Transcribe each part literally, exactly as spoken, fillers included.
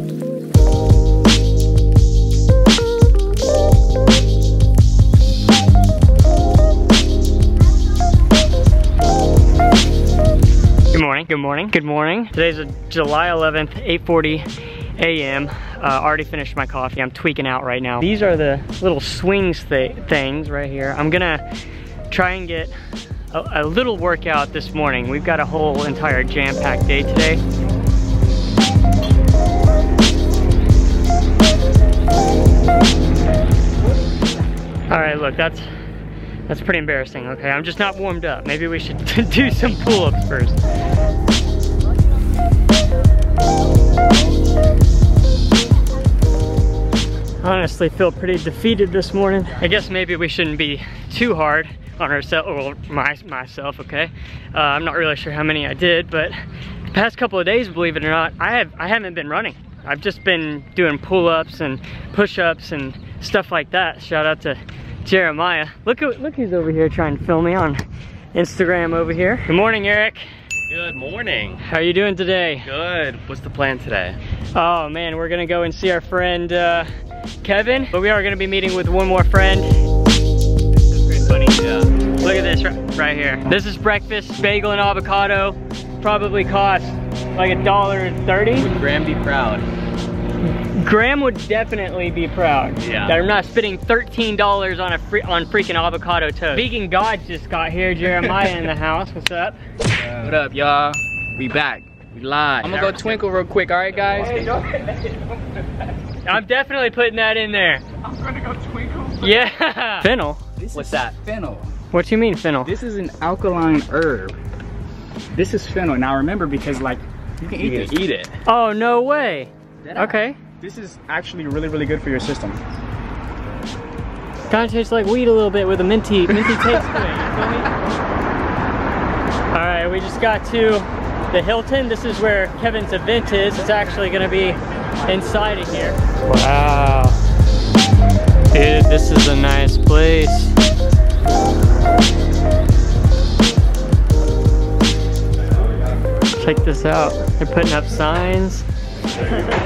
Good morning, good morning. Today's a July eleventh, eight forty a m Uh, already finished my coffee. I'm tweaking out right now. These are the little swings th things right here. I'm gonna try and get a, a little workout this morning. We've got a whole entire jam-packed day today. All right, look, that's, that's pretty embarrassing, okay? I'm just not warmed up. Maybe we should do some pull-ups first. Honestly, feel pretty defeated this morning. I guess maybe we shouldn't be too hard on ourselves, or my, myself, okay? Uh, I'm not really sure how many I did, but the past couple of days, believe it or not, I, have, I haven't been running. I've just been doing pull-ups and push-ups and stuff like that. Shout out to Jeremiah. Look, look who's over here trying to film me on Instagram over here. Good morning, Eric. Good morning. How are you doing today? Good. What's the plan today? Oh man, we're gonna go and see our friend uh, Kevin, but we are gonna be meeting with one more friend. This is pretty funny, yeah. Look at this right, right here. This is breakfast, bagel and avocado. Probably cost like a dollar thirty. Would Graham be proud? Graham would definitely be proud. Yeah. That I'm not spending thirteen dollars on a free, on freaking avocado toast. Vegan God just got here. Jeremiah in the house. What's up? Uh, what up, y'all? We back. We live. I'm gonna go twinkle real quick. All right, guys. Hey, don't put that in. Don't put that. I'm definitely putting that in there. I'm gonna go twinkle. Yeah. Fennel. This What's that? Fennel. What do you mean fennel? This is an alkaline herb. This is fennel. Now remember, because like you can eat, you can eat it. Oh no way. Okay. This is actually really, really good for your system. Kind of tastes like weed a little bit with a minty, minty taste to it, you feel me? All right, we just got to the Hilton. This is where Kevin's event is. It's actually gonna be inside of here. Wow. Dude, this is a nice place. Check this out. They're putting up signs.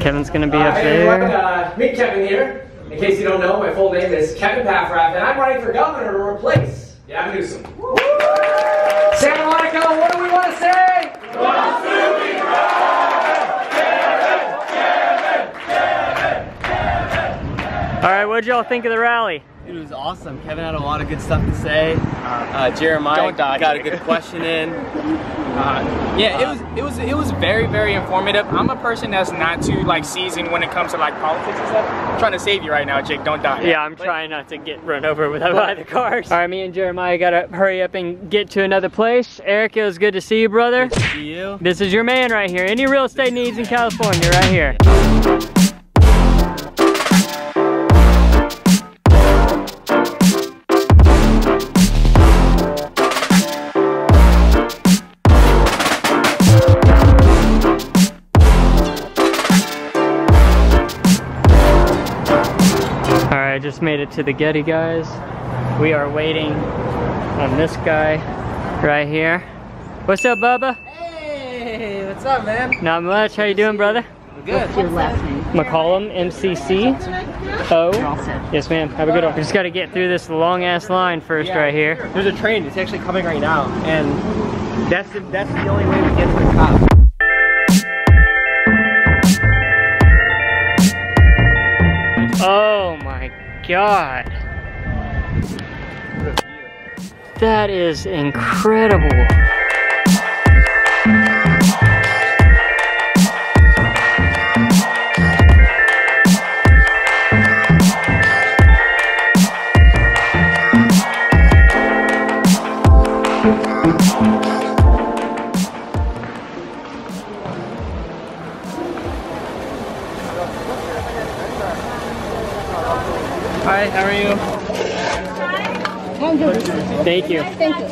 Kevin's gonna be uh, up hey, there. Uh, meet Kevin here. In case you don't know, my full name is Kevin Paffrath, and I'm running for governor to replace Gavin Newsom. Woo! Santa Monica, what do we want to say? Once we drive, Kevin, Kevin, Kevin, Kevin, Kevin. All right, what'd y'all think of the rally? It was awesome. Kevin had a lot of good stuff to say. Uh, Jeremiah got a good question in. Uh, yeah, it was it was it was very very informative. I'm a person that's not too like seasoned when it comes to like politics and stuff. I'm trying to save you right now, Jake. Don't die. Yeah, I'm but, trying not to get run over without by the cars. All right, me and Jeremiah gotta hurry up and get to another place. Eric, it was good to see you, brother. Good to see you. This is your man right here. Any real estate needs in California, right here. I just made it to the Getty, guys. We are waiting on this guy right here. What's up, Bubba? Hey, what's up, man? Not much. How you doing, brother? We're good. What's your last name? McCollum, M C C O. Yes, ma'am. Have a good one. We just got to get through this long-ass line first, yeah, right here. There's a train. It's actually coming right now, and that's the, that's the only way we get to the top. Oh my God, that is incredible. Hi, how are you? Hi. Thank you. Thank you.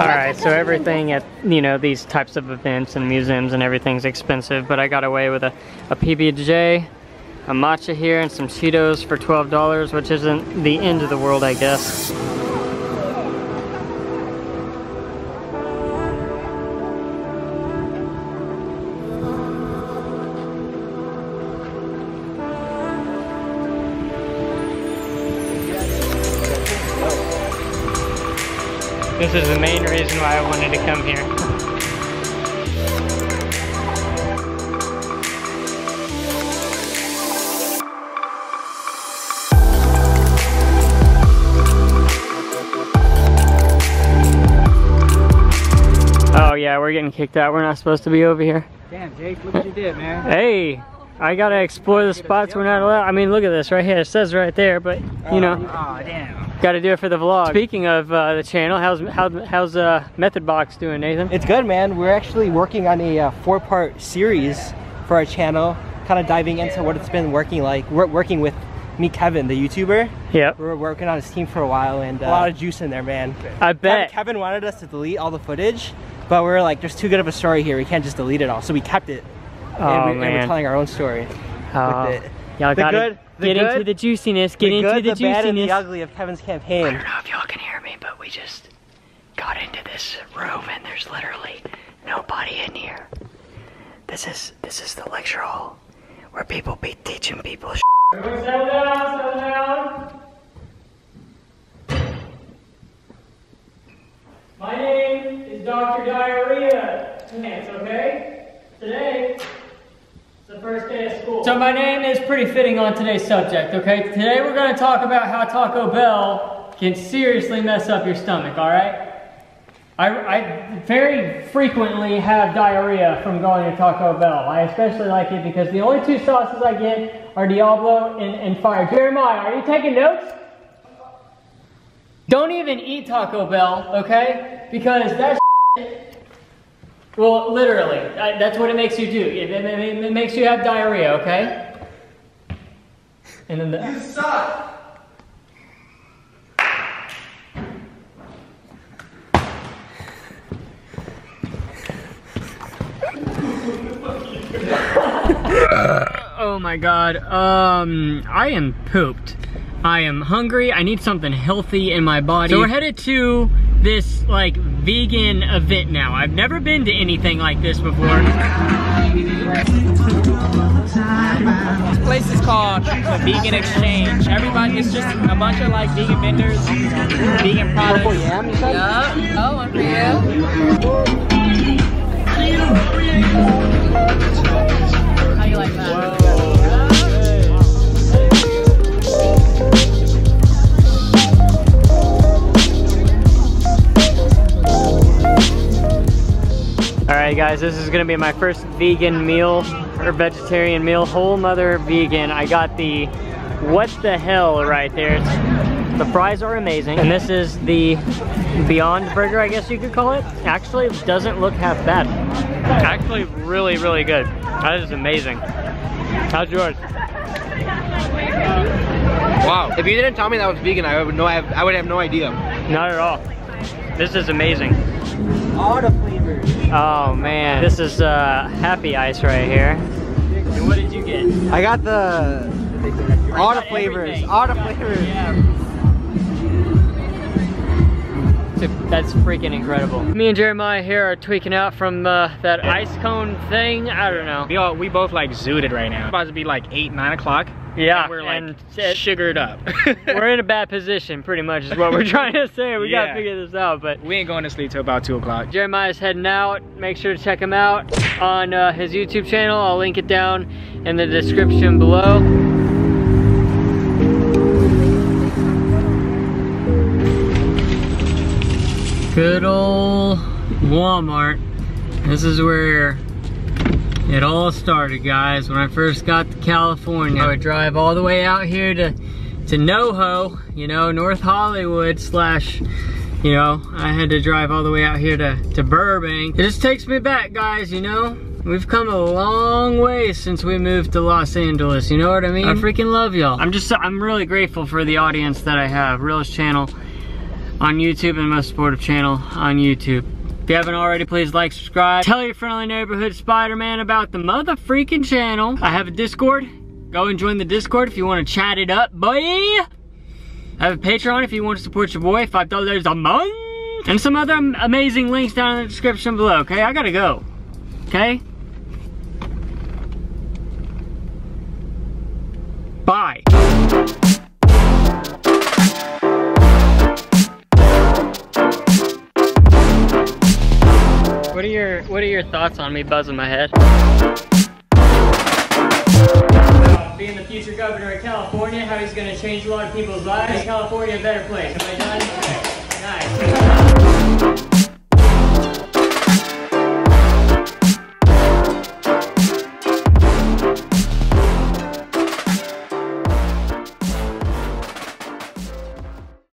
All right, so everything at, you know, these types of events and museums and everything's expensive, but I got away with a, a P B and J, a matcha here, and some Cheetos for twelve dollars, which isn't the end of the world, I guess. This is the main reason why I wanted to come here. Oh yeah, we're getting kicked out. We're not supposed to be over here. Damn, Jake, look what you did, man. Hey, I gotta explore the spots we're not allowed. I mean, look at this right here. It says right there, but you know, oh, damn. Gotta do it for the vlog. Speaking of uh, the channel, how's how, how's uh, Methodbox doing, Nathan? It's good, man. We're actually working on a uh, four-part series for our channel, kind of diving into what it's been working like. We're working with me, Kevin, the YouTuber. Yep. We were working on his team for a while, and uh, a lot of juice in there, man. I bet. Kevin wanted us to delete all the footage, but we were like, there's too good of a story here, we can't just delete it all, so we kept it. Oh, and, we, man. and we're telling our own story oh. with it. Y'all got to get good, into the juiciness, get the into good, the, the juiciness. Bad and the ugly of Kevin's campaign. I don't know if y'all can hear me, but we just got into this room and there's literally nobody in here. This is, this is the lecture hall where people be teaching people shit. Settle down, settle down. My name is Doctor Diarrhea Pants, okay? Today, it's the first day of school. So my name is pretty fitting on today's subject, okay? Today we're gonna talk about how Taco Bell can seriously mess up your stomach, all right? I, I very frequently have diarrhea from going to Taco Bell. I especially like it because the only two sauces I get are Diablo and, and Fire. Jeremiah, are you taking notes? Don't even eat Taco Bell, okay? Because that shit, well, literally, that's what it makes you do. It, it, it makes you have diarrhea, okay? And then the- You suck! Oh my God, um, I am pooped. I am hungry, I need something healthy in my body. So we're headed to this like vegan event now. I've never been to anything like this before. This place is called the Vegan Exchange. Everybody, it's just a bunch of like vegan vendors, vegan products. Oh, yeah, yep. Oh, one for you. How you like that? Whoa. Alright guys, this is gonna be my first vegan meal, or vegetarian meal, whole mother vegan. I got the what the hell right there. It's, the fries are amazing. And this is the Beyond Burger, I guess you could call it. Actually, it doesn't look half bad. Actually, really, really good. That is amazing. How's yours? Wow, if you didn't tell me that was vegan, I would, know, I have, I would have no idea. Not at all. This is amazing. All the flavors. Oh man, this is uh, happy ice right here. And what did you get? I got the all the flavors, all the flavors. Yeah. That's freaking incredible. Me and Jeremiah here are tweaking out from uh, that ice cone thing. I don't know. We all we both like zooted right now. It's about to be like eight, nine o'clock. Yeah, and we're like and sugared up. We're in a bad position, pretty much, is what we're trying to say. We yeah. gotta figure this out, but we ain't going to sleep till about two o'clock. Jeremiah's heading out. Make sure to check him out on uh, his YouTube channel. I'll link it down in the description below. Good old Walmart. This is where it all started, guys. When I first got to California, I would drive all the way out here to to NoHo, you know, North Hollywood slash, you know, I had to drive all the way out here to, to Burbank. It just takes me back, guys, you know? We've come a long way since we moved to Los Angeles, you know what I mean? I freaking love y'all. I'm just, I'm really grateful for the audience that I have. Realest channel on YouTube and the most supportive channel on YouTube. If you haven't already, please like, subscribe. Tell your friendly neighborhood Spider-Man about the mother freaking channel. I have a Discord. Go and join the Discord if you want to chat it up, boy. I have a Patreon if you want to support your boy, five dollars a month. And some other amazing links down in the description below, okay? I gotta go, okay? Bye. your what are your thoughts on me buzzing my head? Uh, being the future governor of California, how he's going to change a lot of people's lives, make California a better place. Am I done? Nice.